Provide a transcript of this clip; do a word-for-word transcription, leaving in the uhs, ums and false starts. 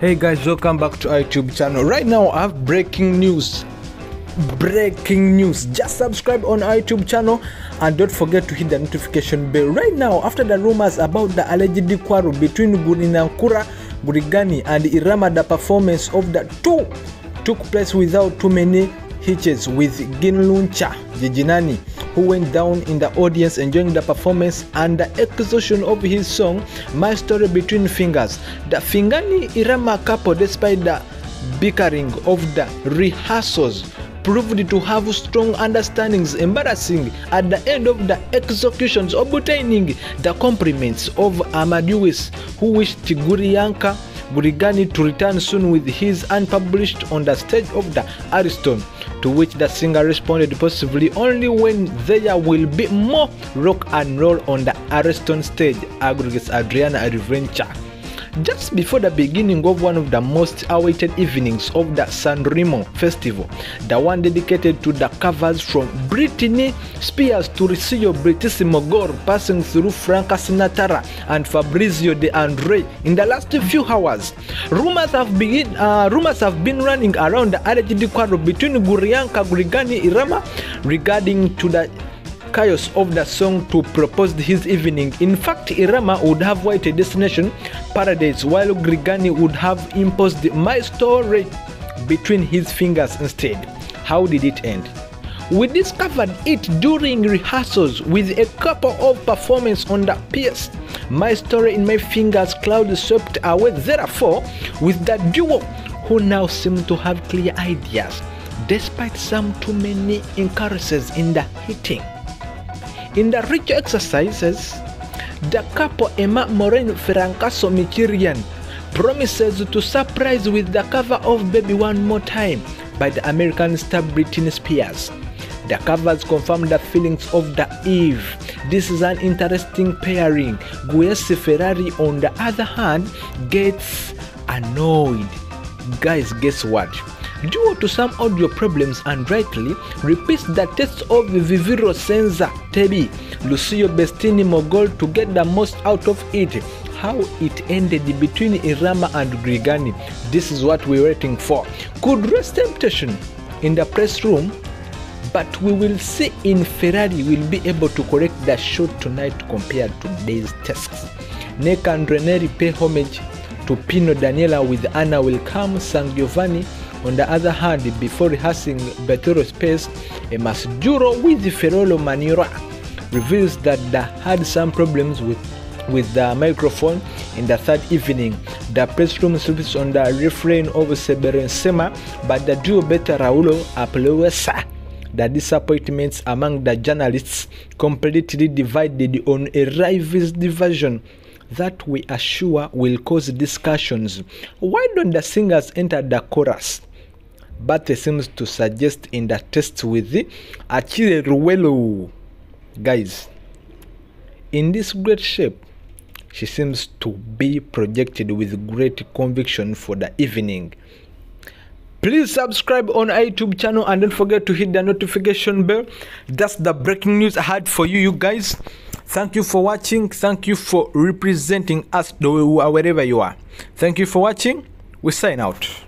Hey guys, welcome back to our YouTube channel. Right now I have breaking news. Breaking news. Just subscribe on our YouTube channel and don't forget to hit the notification bell. Right now, after the rumors about the alleged quarrel between Gurinankura Burigani and Irama, the performance of the two took place without too many hitches, with Gianluca Grignani, who went down in the audience enjoying the performance and the execution of his song My Story Between Fingers. The Fingani Irama couple, despite the bickering of the rehearsals, proved to have strong understandings, embarrassing at the end of the executions, obtaining the compliments of Amadeus, who wished Gianluca Grignani to return soon with his unpublished on the stage of the Ariston, to which the singer responded possibly only when there will be more rock and roll on the Ariston stage, aggregates Adriana Adventure. Just before the beginning of one of the most awaited evenings of the Sanremo festival, the one dedicated to the covers from Britney Spears to Lucio Bestini, Mogol, passing through Franca Sinatara and Fabrizio de Andre, in the last few hours, rumors have been uh, rumors have been running around the alleged quarrel between Gianluca Grignani Irama regarding to the chaos of the song to propose his evening. In fact, Irama would have white destination paradise, while Grignani would have imposed My Story Between his fingers instead. How did it end? We discovered it during rehearsals with a couple of performances on the piece. My Story in My Fingers cloud swept away, therefore, with the duo, who now seem to have clear ideas, despite some too many incursions in the hitting. In the ritual exercises, the couple Emma Moreno Francaso Michirian promises to surprise with the cover of Baby One More Time by the American star Britney Spears. The covers confirm the feelings of the eve. This is an interesting pairing. Giuseppe Ferrari, on the other hand, gets annoyed. Guys, guess what? Due to some audio problems, and rightly, repeats the test of Viviro Senza Tebi, Lucio Bestini Mogol to get the most out of it. How it ended between Irama and Grignani, this is what we're waiting for. Could raise temptation in the press room, but we will see in Ferrari will be able to correct the show tonight compared to today's tests. Nick and René pay homage to Pino Daniele with Anna Will Come, San Giovanni. On the other hand, before rehearsing Bettero Space, a Masjuro with Ferrolo Manira reveals that they had some problems with, with the microphone in the third evening. The press room sleeps on the refrain of Seberensema, but the duo Better Raulo applauds the disappointments among the journalists, completely divided on a rival's diversion that we are sure will cause discussions. Why don't the singers enter the chorus? But it seems to suggest in the test with the Achille Ruello. Guys, in this great shape, she seems to be projected with great conviction for the evening. Please subscribe on our YouTube channel and don't forget to hit the notification bell. That's the breaking news I had for you, you guys. Thank you for watching. Thank you for representing us wherever you are. Thank you for watching. We sign out.